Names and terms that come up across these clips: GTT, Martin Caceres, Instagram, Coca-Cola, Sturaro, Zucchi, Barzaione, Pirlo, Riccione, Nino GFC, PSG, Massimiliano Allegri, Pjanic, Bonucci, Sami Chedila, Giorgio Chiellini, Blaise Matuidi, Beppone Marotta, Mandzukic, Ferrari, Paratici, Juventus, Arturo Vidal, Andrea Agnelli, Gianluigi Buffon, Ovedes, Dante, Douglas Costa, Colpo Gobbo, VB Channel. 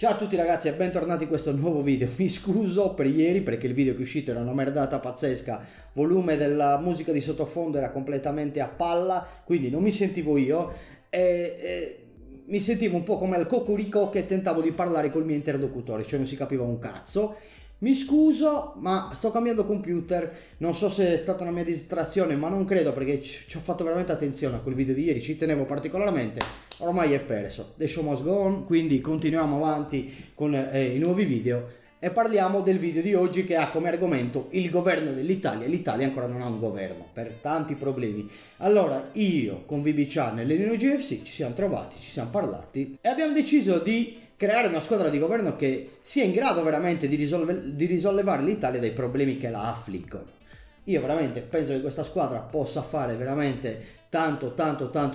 Ciao a tutti ragazzi e bentornati in questo nuovo video. Mi scuso per ieri perché il video che è uscito era una merdata pazzesca, volume della musica di sottofondo era completamente a palla, quindi non mi sentivo io e mi sentivo un po' come al cocorico che tentavo di parlare col mio interlocutore, cioè non si capiva un cazzo. Mi scuso, ma sto cambiando computer, non so se è stata una mia distrazione, ma non credo perché ci ho fatto veramente attenzione a quel video di ieri, ci tenevo particolarmente, ormai è perso, the show must go on, quindi continuiamo avanti con i nuovi video e parliamo del video di oggi che ha come argomento il governo dell'Italia. L'Italia ancora non ha un governo, per tanti problemi. Allora io con VB Channel e Nino GFC ci siamo trovati, ci siamo parlati e abbiamo deciso di creare una squadra di governo che sia in grado veramente di risollevare l'Italia dai problemi che la affliggono. Io veramente penso che questa squadra possa fare veramente tanto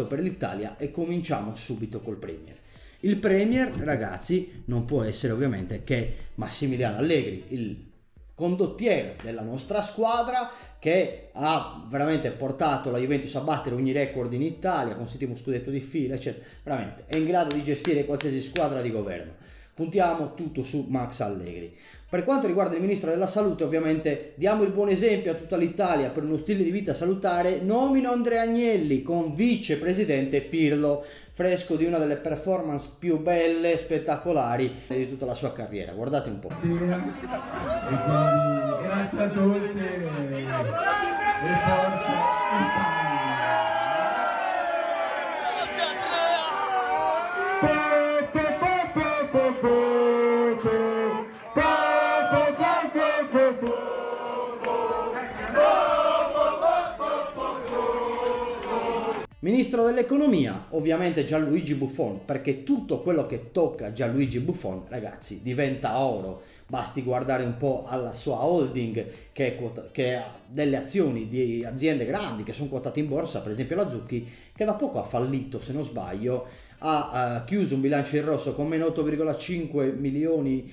per l'Italia e cominciamo subito col Premier. Il Premier, ragazzi, non può essere ovviamente che Massimiliano Allegri, il condottiero della nostra squadra, che ha veramente portato la Juventus a battere ogni record in Italia, conseguire un scudetto di fila eccetera, veramente è in grado di gestire qualsiasi squadra di governo. Puntiamo tutto su Max Allegri. Per quanto riguarda il ministro della salute, ovviamente diamo il buon esempio a tutta l'Italia per uno stile di vita salutare. Nomino Andrea Agnelli con vicepresidente Pirlo, fresco di una delle performance più belle e spettacolari di tutta la sua carriera. Guardate un po'. Grazie a tutti e forza Italia. Ministro dell'economia, ovviamente Gianluigi Buffon, perché tutto quello che tocca Gianluigi Buffon, ragazzi, diventa oro. Basti guardare un po' alla sua holding che ha delle azioni di aziende grandi che sono quotate in borsa, per esempio la Zucchi, che da poco ha fallito, se non sbaglio, ha chiuso un bilancio in rosso con meno 8,5 milioni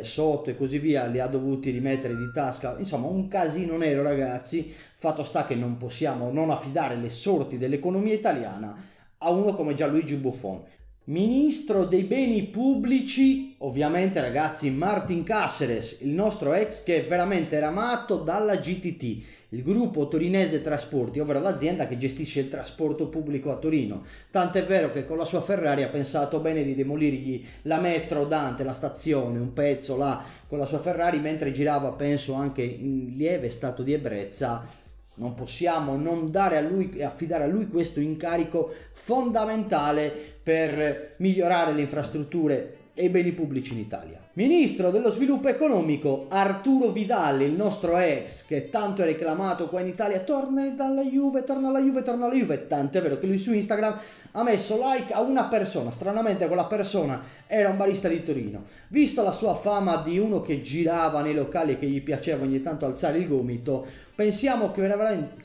sotto e così via, li ha dovuti rimettere di tasca, insomma un casino nero ragazzi. Fatto sta che non possiamo non affidare le sorti dell'economia italiana a uno come Gianluigi Buffon. Ministro dei beni pubblici, ovviamente ragazzi, Martin Caceres, il nostro ex, che veramente era amato dalla GTT, il gruppo torinese trasporti, ovvero l'azienda che gestisce il trasporto pubblico a Torino. Tant'è vero che con la sua Ferrari ha pensato bene di demolirgli la metro Dante, la stazione, un pezzo là con la sua Ferrari, mentre girava penso anche in lieve stato di ebbrezza. Non possiamo non dare a lui, affidare a lui questo incarico fondamentale per migliorare le infrastrutture e i beni pubblici in Italia. Ministro dello sviluppo economico Arturo Vidal, il nostro ex, che tanto è reclamato qua in Italia, torna alla Juve, tant'è vero che lui su Instagram ha messo like a una persona, stranamente quella persona era un barista di Torino. Vista la sua fama di uno che girava nei locali che gli piaceva ogni tanto alzare il gomito, pensiamo che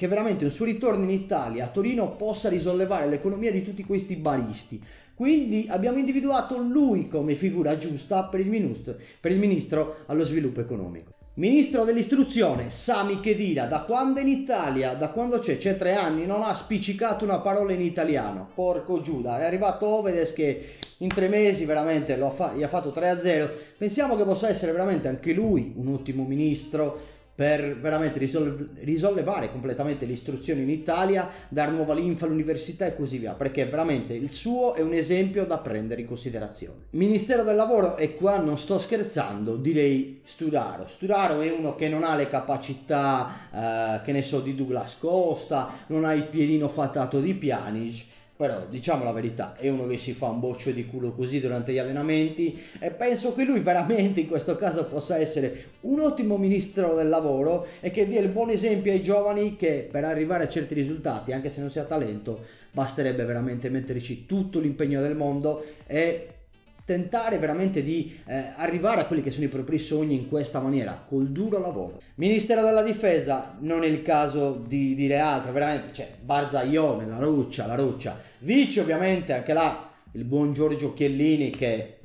veramente un suo ritorno in Italia, a Torino, possa risollevare l'economia di tutti questi baristi. Quindi abbiamo individuato lui come figura giusta per il ministro allo sviluppo economico. Ministro dell'istruzione, Sami Chedila, da quando è in Italia, da quando c'è 3 anni, non ha spiccicato una parola in italiano. Porco Giuda, è arrivato Ovedes che in 3 mesi veramente gli ha fatto 3-0. Pensiamo che possa essere veramente anche lui un ottimo ministro per veramente risollevare completamente l'istruzione in Italia, dare nuova linfa all'università e così via, perché veramente il suo è un esempio da prendere in considerazione. Ministero del lavoro, e qua non sto scherzando, direi Sturaro. Sturaro è uno che non ha le capacità, che ne so, di Douglas Costa, non ha il piedino fatato di Pjanic, però diciamo la verità, è uno che si fa un boccio di culo così durante gli allenamenti e penso che lui veramente in questo caso possa essere un ottimo ministro del lavoro e che dia il buon esempio ai giovani che per arrivare a certi risultati, anche se non si ha talento, basterebbe veramente metterci tutto l'impegno del mondo e tentare veramente di arrivare a quelli che sono i propri sogni in questa maniera, col duro lavoro. Ministero della difesa, non è il caso di dire altro, veramente, cioè Barzaione, la roccia. Vice ovviamente, anche là, il buon Giorgio Chiellini che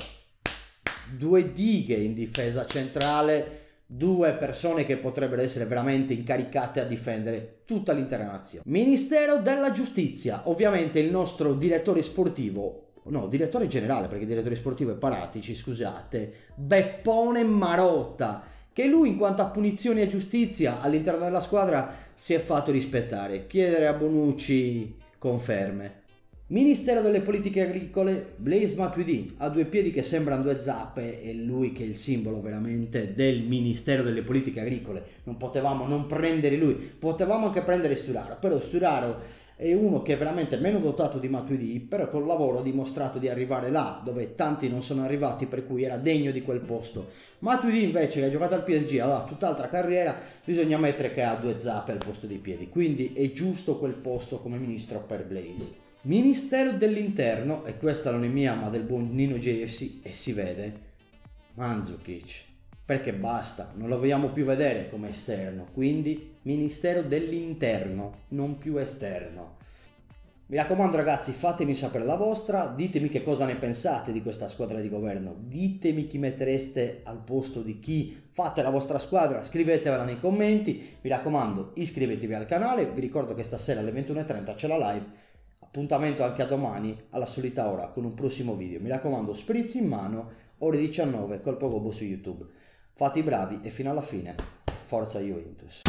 2 dighe in difesa centrale, 2 persone che potrebbero essere veramente incaricate a difendere tutta l'intera nazione. Ministero della giustizia, ovviamente il nostro direttore sportivo, no, direttore generale, perché direttore sportivo è Paratici, scusate, Beppone Marotta, che lui in quanto a punizioni e giustizia all'interno della squadra si è fatto rispettare. Chiedere a Bonucci conferme. Ministero delle politiche agricole, Blaise Matuidi, ha due piedi che sembrano due zappe, e lui che è il simbolo veramente del Ministero delle politiche agricole. Non potevamo non prendere lui, potevamo anche prendere Sturaro, però Sturaro è uno che è veramente meno dotato di Matuidi, però col lavoro ha dimostrato di arrivare là dove tanti non sono arrivati, per cui era degno di quel posto. Matuidi invece, che ha giocato al PSG, aveva tutt'altra carriera, bisogna mettere che ha due zappe al posto di piedi, quindi è giusto quel posto come ministro per Blaise. Ministero dell'Interno, e questa non è mia ma del buon Nino GFC, e si vede, Mandzukic, perché basta, non lo vogliamo più vedere come esterno, quindi Ministero dell'Interno, non più esterno. Mi raccomando ragazzi, fatemi sapere la vostra, ditemi che cosa ne pensate di questa squadra di governo, ditemi chi mettereste al posto di chi, fate la vostra squadra, scrivetevela nei commenti, mi raccomando iscrivetevi al canale, vi ricordo che stasera alle 21:30 c'è la live, appuntamento anche a domani alla solita ora con un prossimo video, mi raccomando spritz in mano, ore 19, Colpo Gobbo su YouTube. Fate i bravi e fino alla fine, forza Juventus!